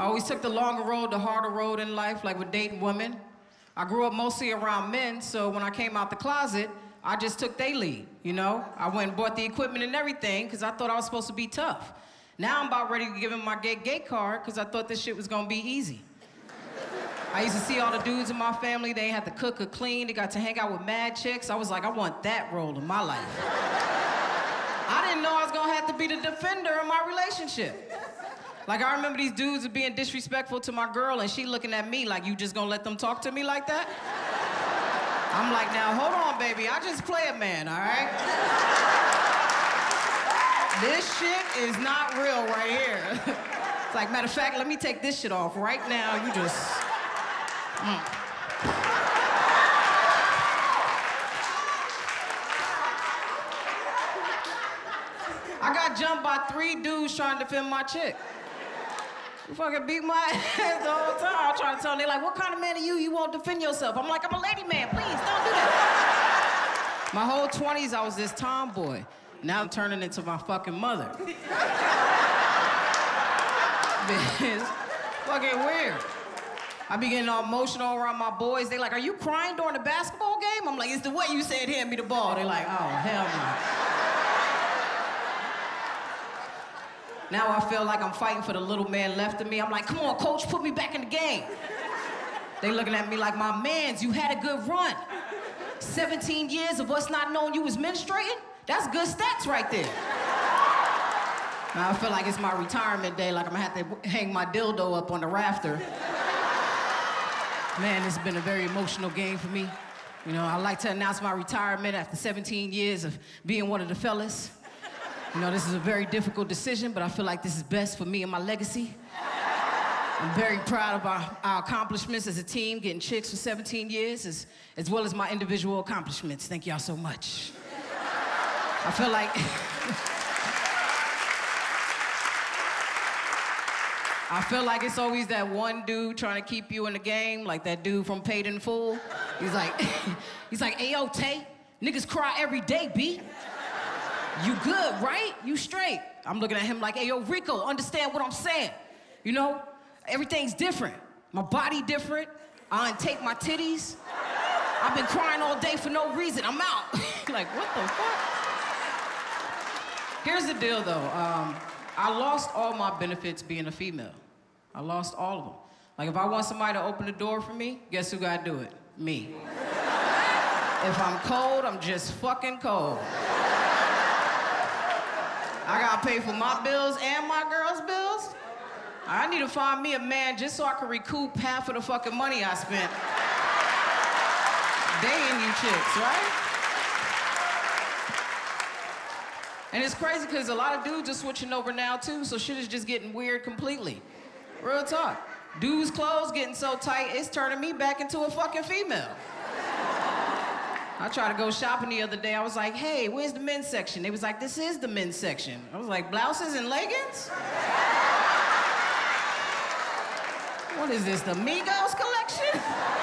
I always took the longer road, the harder road in life, like with dating women. I grew up mostly around men, so when I came out the closet, I just took their lead, you know? I went and bought the equipment and everything because I thought I was supposed to be tough. Now I'm about ready to give him my gay card because I thought this shit was going to be easy. I used to see all the dudes in my family, they had to cook or clean, they got to hang out with mad chicks. I was like, I want that role in my life. I didn't know I was going to have to be the defender in my relationship. Like, I remember these dudes being disrespectful to my girl and she looking at me like, you just gonna let them talk to me like that? I'm like, now, hold on, baby. I just play a man, all right? This shit is not real right here. It's like, matter of fact, let me take this shit off right now. You just... I got jumped by 3 dudes trying to defend my chick. You fucking beat my ass the whole time. I'm trying to tell them, they're like, what kind of man are you? You won't defend yourself. I'm like, I'm a lady man. Please, don't do that. My whole 20s, I was this tomboy. Now I'm turning into my fucking mother. It's fucking weird. I be getting all emotional around my boys. They like, are you crying during the basketball game? I'm like, it's the way you said hand me the ball. They're like, oh, hell no. Now I feel like I'm fighting for the little man left of me. I'm like, come on, coach, put me back in the game. They looking at me like, my mans, you had a good run. 17 years of us not knowing you was menstruating? That's good stats right there. Now I feel like it's my retirement day, like I'm gonna have to hang my dildo up on the rafter. Man, it's been a very emotional game for me. You know, I like to announce my retirement after 17 years of being one of the fellas. You know, this is a very difficult decision, but I feel like this is best for me and my legacy. I'm very proud of our accomplishments as a team, getting chicks for 17 years, as well as my individual accomplishments. Thank y'all so much. I feel like... I feel like it's always that one dude trying to keep you in the game, like that dude from Paid in Full. He's like, he's like, "Hey, yo, Tay, niggas cry every day, B. You good, right? You straight." I'm looking at him like, hey, yo, Rico, understand what I'm saying. You know, everything's different. My body different. I untape my titties. I've been crying all day for no reason. I'm out. Like, what the fuck? Here's the deal, though. I lost all my benefits being a female. I lost all of them. Like, if I want somebody to open the door for me, guess who gotta do it? Me. If I'm cold, I'm just fucking cold. I gotta pay for my bills and my girl's bills. I need to find me a man just so I can recoup half of the fucking money I spent dating you chicks, right? And it's crazy because a lot of dudes are switching over now too, so shit is just getting weird completely. Real talk. Dudes' clothes getting so tight, it's turning me back into a fucking female. I tried to go shopping the other day. I was like, hey, where's the men's section? They was like, this is the men's section. I was like, blouses and leggings? What is this, the Migos collection?